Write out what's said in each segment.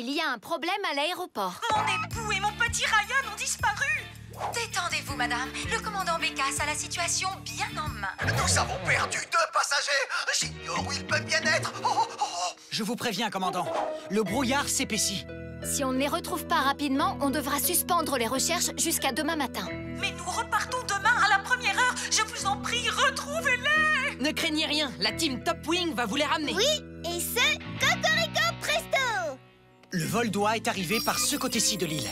Il y a un problème à l'aéroport. Mon époux et mon petit Ryan ont disparu. Détendez-vous, madame. Le commandant Bécasse a la situation bien en main. Nous avons perdu 2 passagers. J'ignore où ils peuvent bien être. Je vous préviens, commandant. Le brouillard s'épaissit. Si on ne les retrouve pas rapidement, on devra suspendre les recherches jusqu'à demain matin. Mais nous repartons demain à la 1re heure. Je vous en prie, retrouvez-les. Ne craignez rien. La team Top Wing va vous les ramener. Oui, et c'est cocorico presto. Le vol d'oie est arrivé par ce côté-ci de l'île.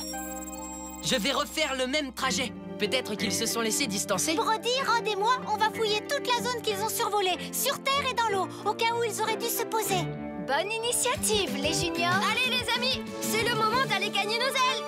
Je vais refaire le même trajet. Peut-être qu'ils se sont laissés distancer. Brody, Rod et moi, on va fouiller toute la zone qu'ils ont survolée, sur terre et dans l'eau, au cas où ils auraient dû se poser. Bonne initiative, les juniors. Allez, les amis, c'est le moment d'aller gagner nos ailes.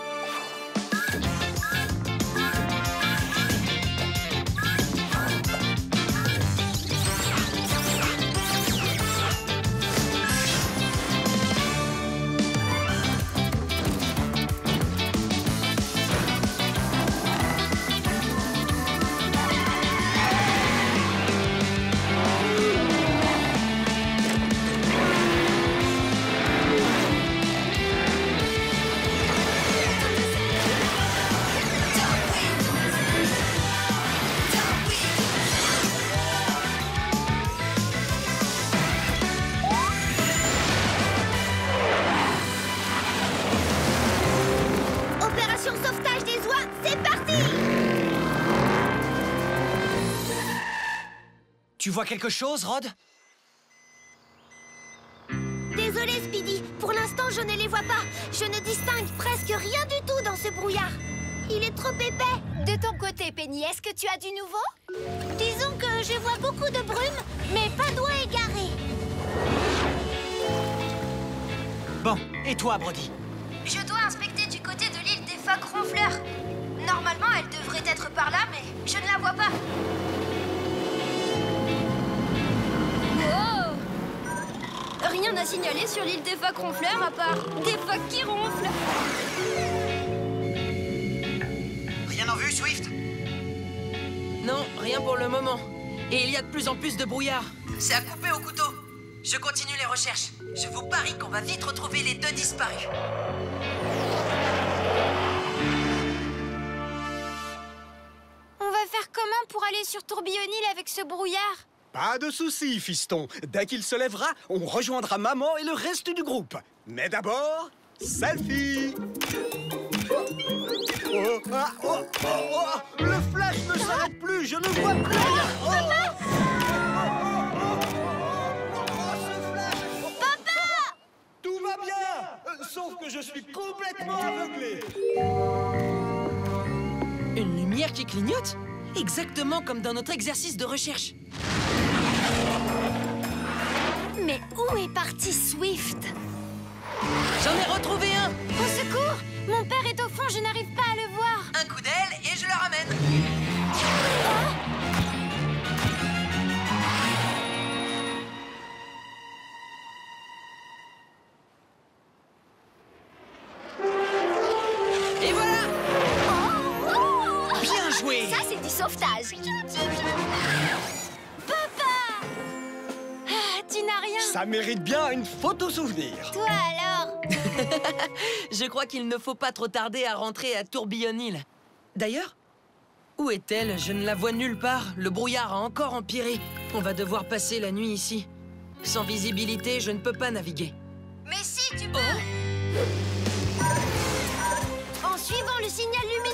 Tu vois quelque chose, Rod? Désolée, Speedy. Pour l'instant, je ne les vois pas. Je ne distingue presque rien du tout dans ce brouillard. Il est trop épais. De ton côté, Penny, est-ce que tu as du nouveau? Disons que je vois beaucoup de brume, mais pas d'oies égarées. Bon, et toi, Brody? Je dois inspecter du côté de l'île des phoques ronfleurs. Normalement, elle devrait être par là, mais je ne la vois pas. Rien à signaler sur l'île des phoques ronfleurs à part des phoques qui ronflent. Rien en vue, Swift? Non, rien pour le moment. Et il y a de plus en plus de brouillard. C'est à couper au couteau. Je continue les recherches. Je vous parie qu'on va vite retrouver les 2 disparus. On va faire comment pour aller sur Tourbillon-Île avec ce brouillard? Pas de soucis, fiston. Dès qu'il se lèvera, on rejoindra maman et le reste du groupe. Mais d'abord, selfie. Oh, ah, oh, oh, oh. Le flash ne s'arrête plus, je ne vois plus rien. Oh. Papa, ce flash. Oh. Papa, tout va bien, sauf que je suis complètement aveuglé. Une lumière qui clignote? Exactement comme dans notre exercice de recherche. Mais où est parti Swift? J'en ai retrouvé un! Au secours! Mon père est au fond, je n'arrive pas à le voir! Un coup d'aile et je le ramène! Oh! Et voilà! Oh! Oh! Bien joué! Ça, c'est du sauvetage! Ça mérite bien une photo souvenir. Toi alors? Je crois qu'il ne faut pas trop tarder à rentrer à Tourbillon-Île. D'ailleurs, où est-elle? Je ne la vois nulle part. Le brouillard a encore empiré. On va devoir passer la nuit ici. Sans visibilité, je ne peux pas naviguer. Mais si, tu peux. En suivant le signal lumineux.